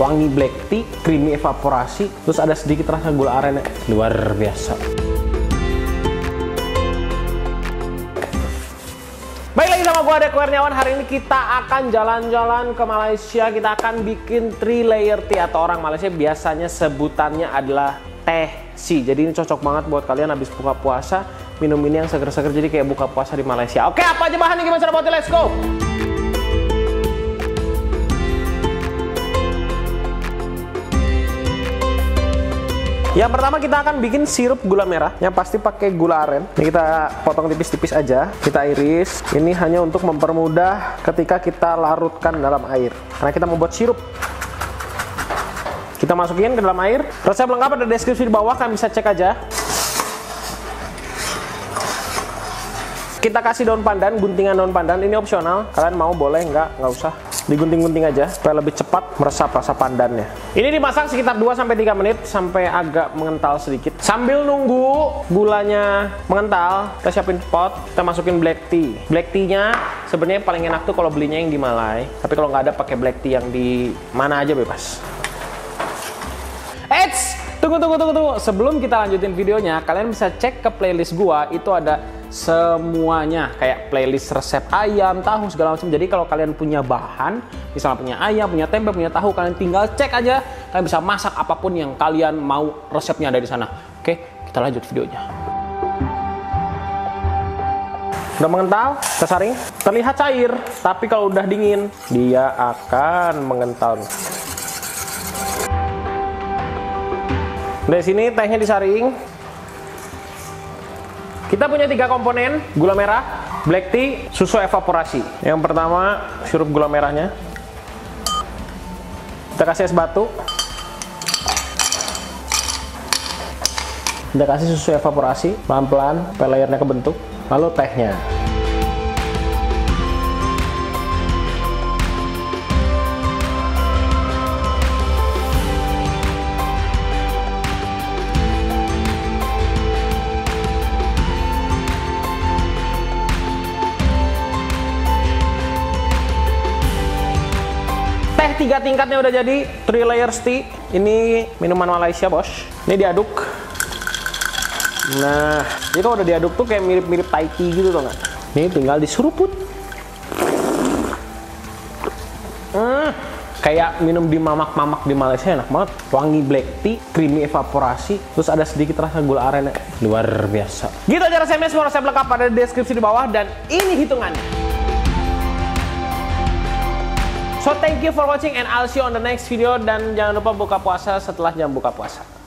wangi black tea, creamy evaporasi, terus ada sedikit rasa gula aren. Luar biasa. Baik, lagi sama gue Dek Koerniawan. Hari ini kita akan jalan-jalan ke Malaysia. Kita akan bikin three layer tea, atau orang Malaysia biasanya sebutannya adalah teh C. Jadi ini cocok banget buat kalian habis buka puasa, minum ini yang seger-seger, jadi kayak buka puasa di Malaysia. Oke, apa aja bahannya, gimana cara buatnya, let's go! Yang pertama kita akan bikin sirup gula merah, yang pasti pakai gula aren. Ini kita potong tipis-tipis aja, kita iris. Ini hanya untuk mempermudah ketika kita larutkan dalam air, karena kita membuat sirup. Kita masukin ke dalam air. Resep lengkap ada deskripsi di bawah, kalian bisa cek aja. Kita kasih daun pandan, guntingan daun pandan, ini opsional. Kalian mau boleh, nggak usah. Digunting-gunting aja supaya lebih cepat meresap rasa pandannya. Ini dimasak sekitar 2-3 menit sampai agak mengental sedikit. Sambil nunggu gulanya mengental, kita siapin pot, kita masukin black tea. Black tea-nya sebenarnya paling enak tuh kalau belinya yang di Malai, tapi kalau nggak ada pakai black tea yang di mana aja bebas. Eits, tunggu. Sebelum kita lanjutin videonya, kalian bisa cek ke playlist gua, itu ada semuanya, kayak playlist resep ayam, tahu, segala macam. Jadi kalau kalian punya bahan, misalnya punya ayam, punya tempe, punya tahu, kalian tinggal cek aja. Kalian bisa masak apapun yang kalian mau, resepnya ada di sana. Oke, kita lanjut videonya. Udah mengental, kita saring. Terlihat cair, tapi kalau udah dingin, dia akan mengental. Dari sini tehnya disaring. Kita punya 3 komponen, gula merah, black tea, susu evaporasi. Yang pertama, sirup gula merahnya. Kita kasih es batu. Kita kasih susu evaporasi, pelan-pelan, supaya layarnya kebentuk. Lalu tehnya. Teh 3 tingkatnya udah jadi, three layer tea. Ini minuman Malaysia, bos. Ini diaduk. Nah, jadi kalau udah diaduk tuh kayak mirip-mirip Thai tea gitu, tau nggak? Ini tinggal disuruput. Kayak minum di mamak-mamak di Malaysia, enak banget. Wangi black tea, creamy evaporasi, terus ada sedikit rasa gula aren. Luar biasa. Gitu aja resepnya, semua resep lengkap ada di deskripsi di bawah, dan ini hitungannya. So thank you for watching and I'll see you on the next video, dan jangan lupa buka puasa setelah jam buka puasa.